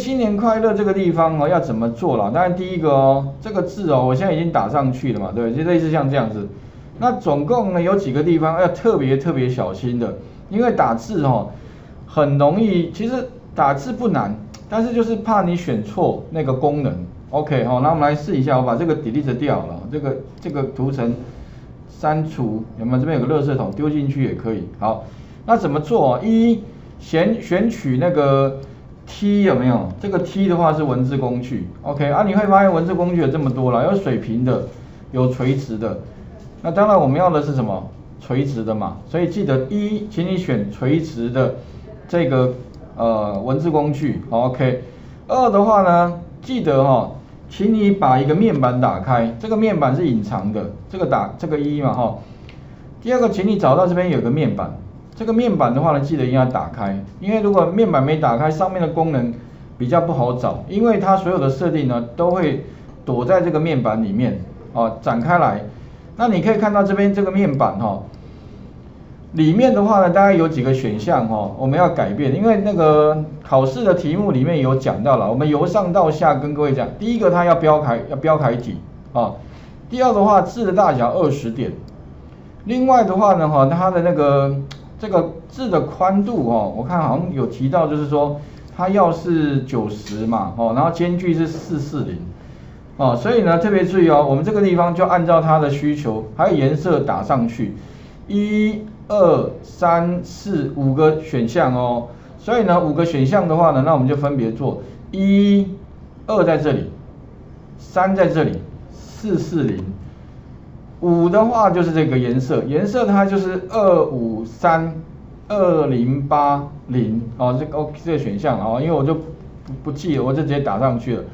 新年快乐这个地方哦，要怎么做啦？当然第一个哦，这个字哦，我现在已经打上去了嘛，对，就类似像这样子。那总共呢有几个地方要特别小心的，因为打字哦很容易，其实打字不难，但是就是怕你选错那个功能。OK 哦，那我们来试一下，我把这个 delete 掉了，这个图层删除，有没有？这边有个垃圾桶，丢进去也可以。好，那怎么做啊？一选取那个 T 有没有？这个 T 的话是文字工具 ，OK 啊？你会发现文字工具有这么多了，有水平的，有垂直的。那当然我们要的是什么？垂直的嘛。所以记得一，请你选垂直的这个文字工具 ，OK。二的话呢，记得哦，请你把一个面板打开，这个面板是隐藏的，这个一嘛哈。第二个，请你找到这边有个面板。这个面板的话呢，记得一定要打开，因为如果面板没打开，上面的功能比较不好找，因为它所有的设定呢都会躲在这个面板里面哦，展开来。那你可以看到这边这个面板哦，里面的话呢，大概有几个选项哦，我们要改变，因为那个考试的题目里面有讲到了，我们由上到下跟各位讲，第一个它要标楷体啊，第二的话字的大小20点，另外的话呢哈，它的那个。这个字的宽度哦，我看好像有提到，就是说它要是90嘛，哦，然后间距是440，哦，所以呢特别注意哦，我们这个地方就按照它的需求，还有颜色打上去，1、2、3、45个选项哦，所以呢5个选项的话呢，那我们就分别做1、2在这里，3在这里，440。5的话就是这个颜色它就是2532080哦，这个选项哦，因为我就不记了，我就直接打上去了。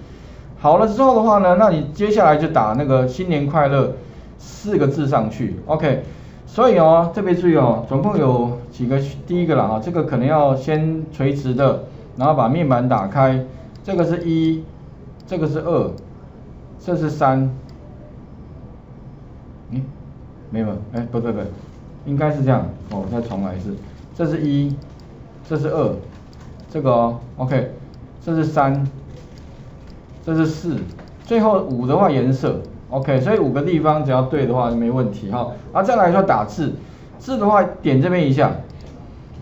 好了之后的话呢，那你接下来就打那个新年快乐4个字上去 ，OK。所以哦，特别注意哦，总共有几个，第一个啦啊，这个可能要先垂直的，然后把面板打开，这个是1，这个是2，这是3。诶，没有，哎，不对不对，应该是这样哦，再重来一次。这是1，这是2，这个哦 ，OK， 这是3，这是4，最后5的话颜色 ，OK， 所以5个地方只要对的话就没问题哈。啊，再来说打字，字的话点这边一下，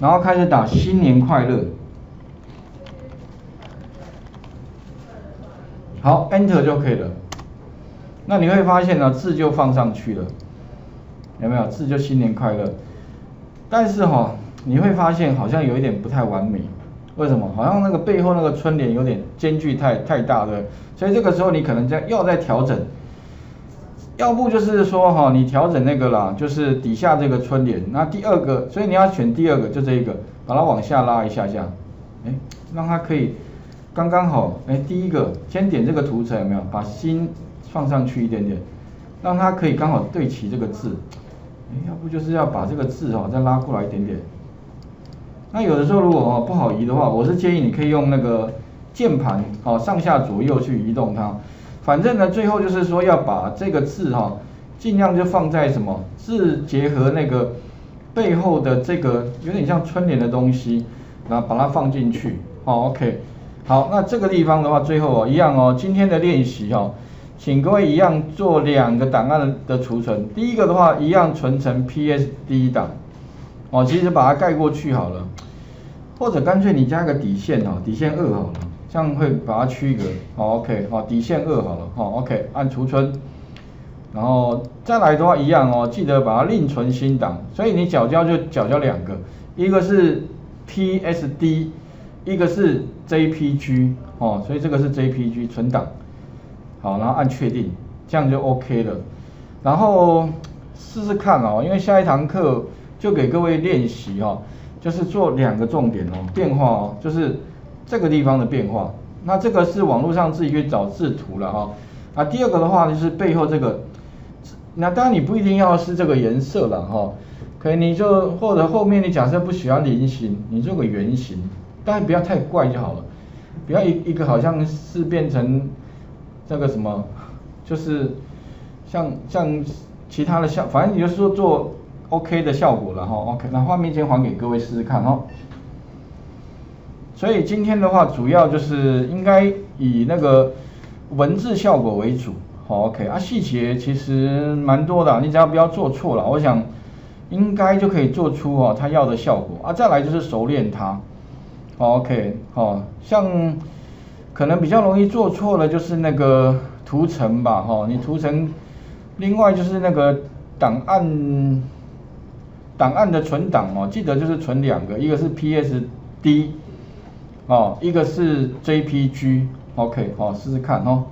然后开始打新年快乐，好 ，Enter 就可以了。那你会发现呢，字就放上去了，有没有？字就新年快乐，但是哈、哦，你会发现好像有一点不太完美，为什么？好像那个背后那个春联有点间距太大了，所以这个时候你可能要再调整，要不就是说哈、哦，你调整那个啦，就是底下这个春联，那第二个，所以你要选第二个，就这一个，把它往下拉一下下，哎，让它可以刚刚好，哎，第一个先点这个图层有没有？把新放上去一点点，让它可以刚好对齐这个字。要不就是要把这个字哦再拉过来一点点。那有的时候如果哦不好移的话，我是建议你可以用那个键盘哦上下左右去移动它。反正呢，最后就是说要把这个字哈，尽量就放在什么字结合那个背后的这个有点像春联的东西，然后把它放进去。好 ，OK。好，那这个地方的话，最后哦一样哦，今天的练习哦。请各位一样做2个档案的储存，第一个的话一样存成 PSD 档，哦，其实把它盖过去好了，或者干脆你加个底线哦，底线2好了，这样会把它区隔。好 ，OK， 好，底线2好了，好 ，OK， 按储存，然后再来的话一样哦，记得把它另存新档，所以你就缴交2个，一个是 PSD， 一个是 JPG， 哦，所以这个是 JPG 存档。好，然后按确定，这样就 OK 了。然后试试看哦，因为下一堂课就给各位练习哦，就是做2个重点哦，变化哦，就是这个地方的变化。那这个是网络上自己去找制图了哈。啊，第2个的话就是背后这个，那当然你不一定要是这个颜色了哈，可以你就或者后面你假设不喜欢菱形，你做个圆形，当然不要太怪就好了，不要一个好像是变成。这个什么，就是像其他的效，反正你就说做 OK 的效果了哈。OK， 那画面先还给各位试试看哦。所以今天的话，主要就是应该以那个文字效果为主。好 ，OK 啊，细节其实蛮多的、啊，你只要不要做错了，我想应该就可以做出哦他要的效果啊。再来就是熟练它。OK， 好，像可能比较容易做错的就是那个图层吧，哈，你图层，另外就是那个档案的存档哦，记得就是存两个，一个是 PSD， 哦，一个是 JPG，OK， 好，试试看哦。